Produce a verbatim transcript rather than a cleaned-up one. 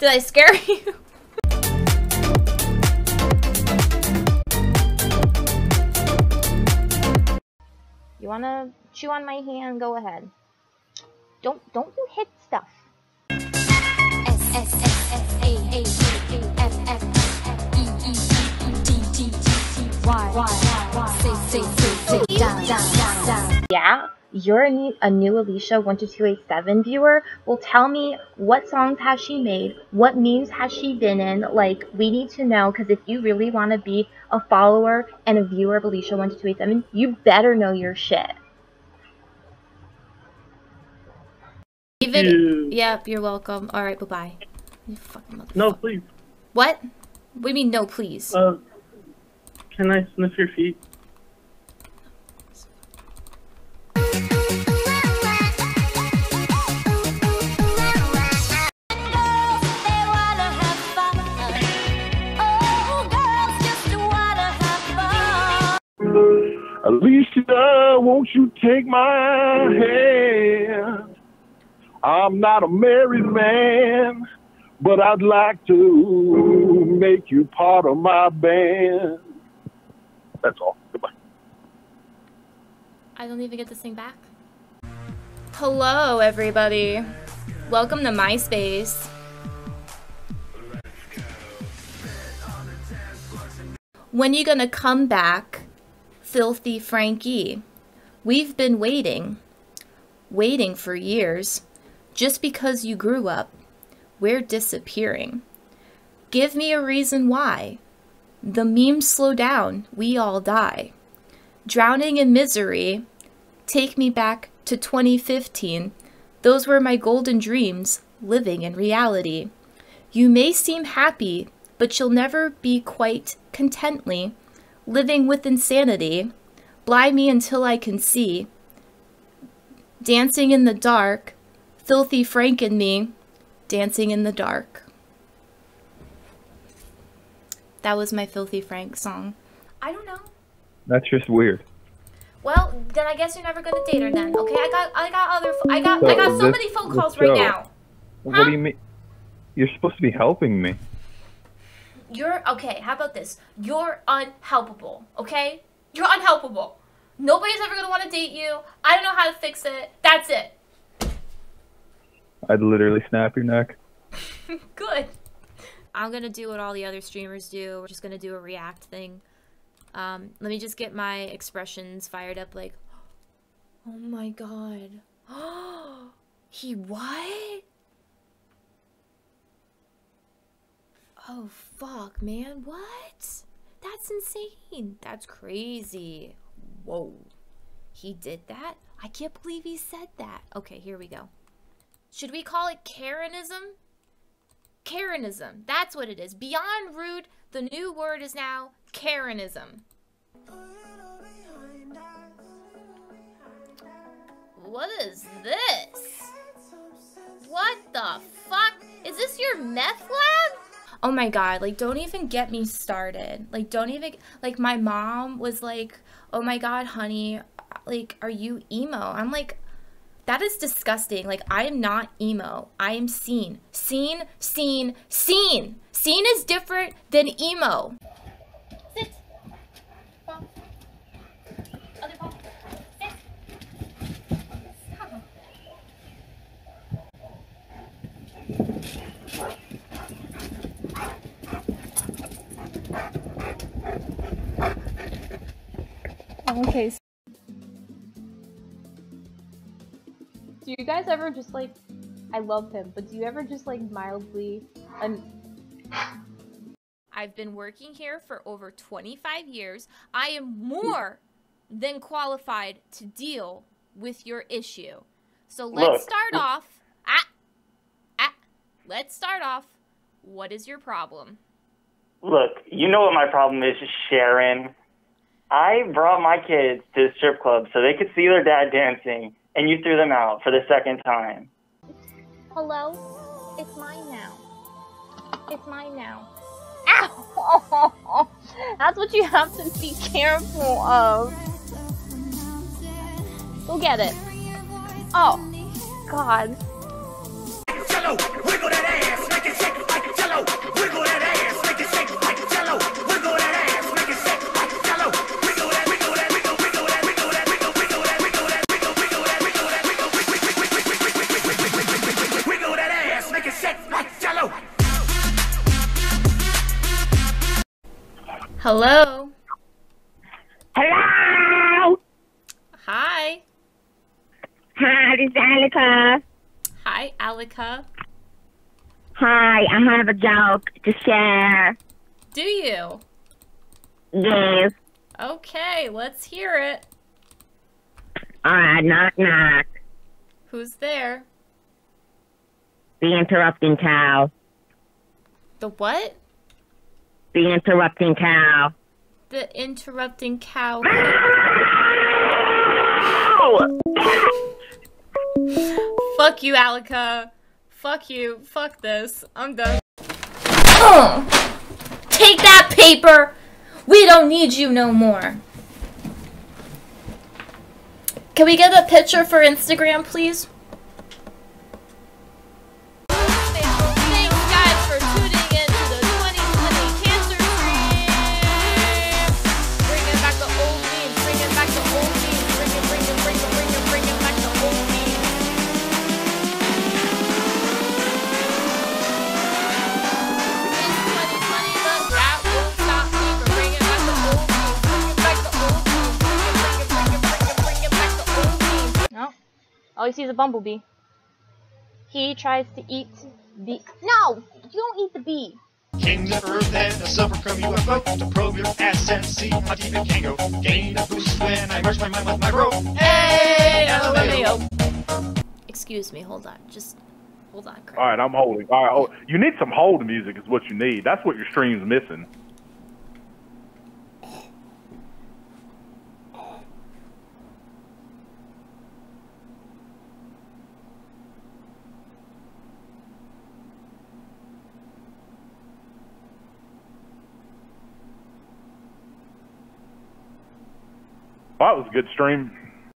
Did I scare you? You wanna chew on my hand? Go ahead. Don't don't you hit stuff. Yeah, you're a new, a new Alicia one two two eight seven viewer. Well, tell me what songs has she made? What memes has she been in? Like, we need to know, because if you really want to be a follower and a viewer of Alicia one two two eight seven, you better know your shit. Even, yep, you're welcome. All right, bye bye. You fucking motherfucker. No, please. What? What do you mean, no, please? Uh, can I sniff your feet? Alicia, won't you take my hand? I'm not a married man, but I'd like to make you part of my band. That's all. Goodbye. I don't even get this thing back. Hello, everybody. Welcome to MySpace. When are you gonna come back, Filthy Frankie? We've been waiting, waiting for years. Just because you grew up, we're disappearing. Give me a reason why. The memes slow down, we all die. Drowning in misery, take me back to twenty fifteen. Those were my golden dreams, living in reality. You may seem happy, but you'll never be quite contently, living with insanity. Blind me until I can see. Dancing in the dark, Filthy Frank and me, dancing in the dark. That was my Filthy Frank song. I don't know. That's just weird. Well, then I guess you're never gonna date her then. Okay, I got, I got other, I got, so I got so this, many phone calls right now. What huh? do you mean? You're supposed to be helping me. You're okay. How about this? You're unhelpable. Okay, you're unhelpable. Nobody's ever gonna want to date you. I don't know how to fix it. That's it. I'd literally snap your neck. Good. I'm gonna do what all the other streamers do. We're just gonna do a react thing. Um, let me just get my expressions fired up, like, oh my god. Oh, he what? Oh fuck, man, what? That's insane. That's crazy. Whoa. He did that? I can't believe he said that. Okay, here we go. Should we call it Karenism? Karenism. That's what it is. Beyond rude, the new word is now Karenism. What is this? What the fuck? Is this your meth lab? Oh my god, like, don't even get me started. Like, don't even, like, my mom was like, oh my god, honey, like, are you emo? I'm like, that is disgusting. Like, I am not emo. I am seen. Seen, seen, seen. Seen is different than emo. Sit. Ball. Other ball. Sit. Come on. Okay. Do you guys ever just like, I love him, but do you ever just like mildly, un I've been working here for over twenty-five years. I am more than qualified to deal with your issue. So let's start off, ah, ah, let's start off, what is your problem? Look, you know what my problem is, Sharon. I brought my kids to the strip club so they could see their dad dancing. And you threw them out for the second time. Hello? It's mine now. It's mine now. Ow! That's what you have to be careful of. Go get it. Oh, God. Hello, wiggle that ass, make it shake. Hello. Hello. Hi. Hi, this is Alika. Hi, Alika. Hi, I have a joke to share. Do you? Yes. Okay, let's hear it. Alright, knock knock. Who's there? The interrupting cow. The what? The interrupting cow. The interrupting cow. Fuck you, Alika. Fuck you. Fuck this. I'm done. Oh! Take that, paper! We don't need you no more. Can we get a picture for Instagram, please? All you see is a bumblebee. He tries to eat the- No! You don't eat the bee! King never then a silver from U F O to probe your ass and see my demon can go. Gain a boost when I merge my mind with my bro. Hey, L M A O. Excuse me, hold on. Just hold on, Craig. Alright, I'm holding. Alright, oh, you need some hold music is what you need. That's what your stream's missing. Well, that was a good stream.